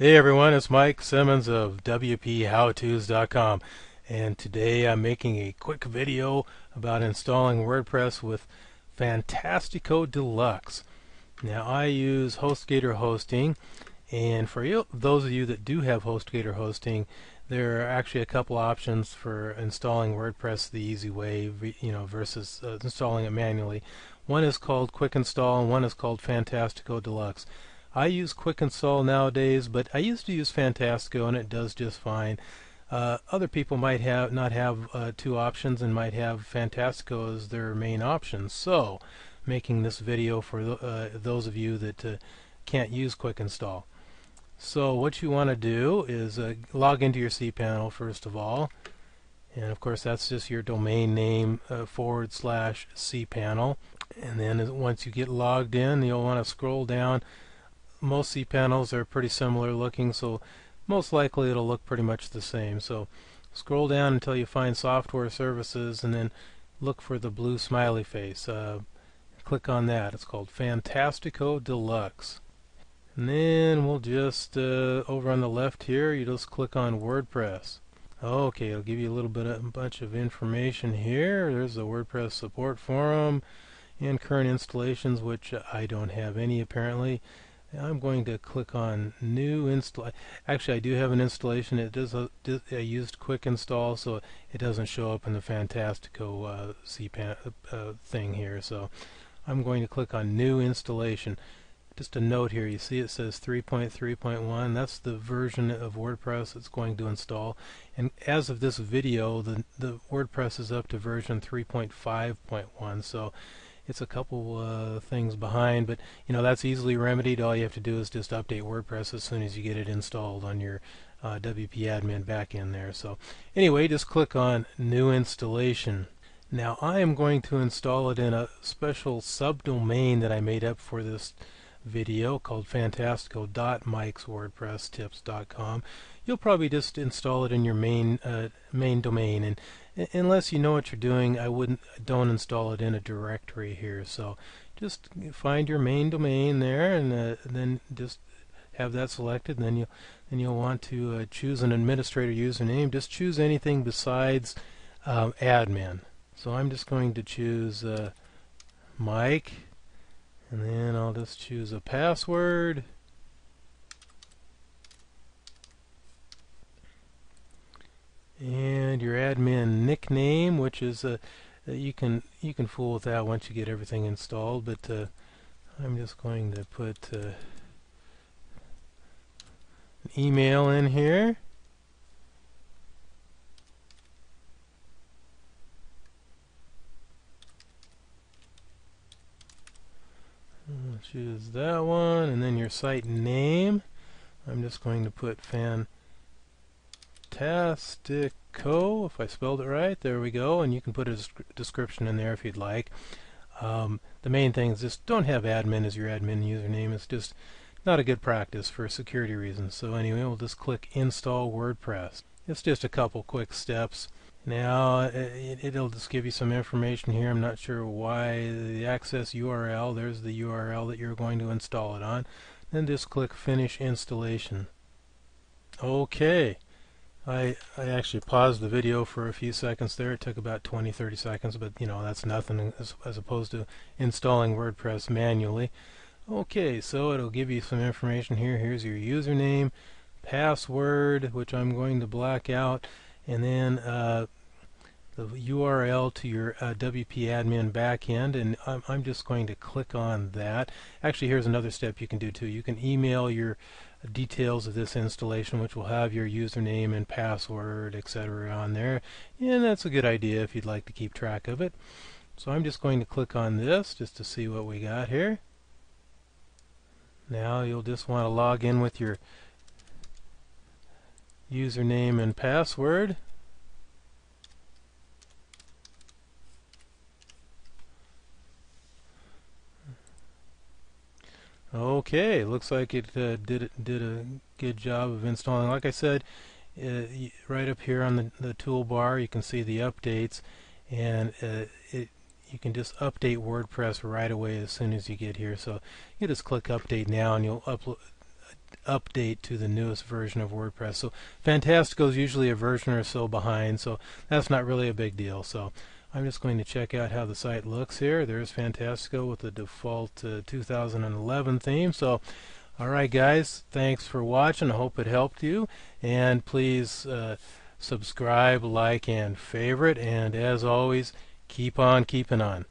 Hey everyone, it's Mike Simmons of WPHow2s.com, and today I'm making a quick video about installing WordPress with Fantastico Deluxe. Now I use HostGator Hosting, and for those of you that do have HostGator Hosting, there are actually a couple options for installing WordPress the easy way, you know, versus installing it manually. One is called Quick Install and one is called Fantastico Deluxe. I use Quick Install nowadays, but I used to use Fantastico and it does just fine. Other people might not have two options and might have Fantastico as their main option. So, making this video for those of you that can't use Quick Install. So what you want to do is log into your cPanel first of all, and of course that's just your domain name / cPanel, and then once you get logged in you'll want to scroll down. Most cPanels are pretty similar looking, so most likely it'll look pretty much the same. So scroll down until you find software services and then look for the blue smiley face. Click on that. It's called Fantastico Deluxe. And then we'll just, over on the left here, you just click on WordPress. Okay, it'll give you a little bit of a bunch of information here. There's the WordPress support forum and current installations, which I don't have any apparently. I'm going to click on new install. Actually, I do have an installation. It does. I used Quick Install, so it doesn't show up in the Fantastico thing here. So I'm going to click on new installation. Just a note here. You see, it says 3.3.1. That's the version of WordPress it's going to install. And as of this video, the WordPress is up to version 3.5.1. So it's a couple things behind, but you know that's easily remedied. All you have to do is just update WordPress as soon as you get it installed on your WP admin backend there. So anyway, just click on new installation. Now I am going to install it in a special subdomain that I made up for this video called fantastico.mikeswordpresstips.com. You'll probably just install it in your main domain, and unless you know what you're doing, don't install it in a directory here. So just find your main domain there, and then just have that selected. And then you'll want to choose an administrator username. Just choose anything besides admin. So I'm just going to choose Mike, and then I'll just choose a password. And your admin nickname, which is you can fool with that once you get everything installed, but I'm just going to put an email in here, I'll choose that one, and then your site name. I'm just going to put Fantastico, if I spelled it right, there we go, and you can put a description in there if you'd like. The main thing is just don't have admin as your admin username. It's just not a good practice for security reasons. So anyway, we'll just click Install WordPress. It's just a couple quick steps. Now it'll just give you some information here. I'm not sure why the access URL, there's the URL that you're going to install it on. Then just click Finish Installation. Okay. I actually paused the video for a few seconds there. It took about 20-30 seconds, but you know that's nothing as opposed to installing WordPress manually. Okay, so it'll give you some information here. Here's your username, password, which I'm going to black out, and then the URL to your WP admin backend, and I'm just going to click on that. Actually, here's another step you can do too. You can email your details of this installation, which will have your username and password, etc. on there, and that's a good idea if you'd like to keep track of it. So I'm just going to click on this just to see what we got here. Now you'll just want to log in with your username and password. Okay, looks like it did a good job of installing. Like I said, right up here on the toolbar you can see the updates, and you can just update WordPress right away as soon as you get here. So you just click update now and you'll update to the newest version of WordPress. So Fantastico is usually a version or so behind, so that's not really a big deal. So I'm just going to check out how the site looks here. There's Fantastico with the default 2011 theme. So alright guys, thanks for watching. I hope it helped you, and please subscribe, like, and favorite, and as always, keep on keeping on.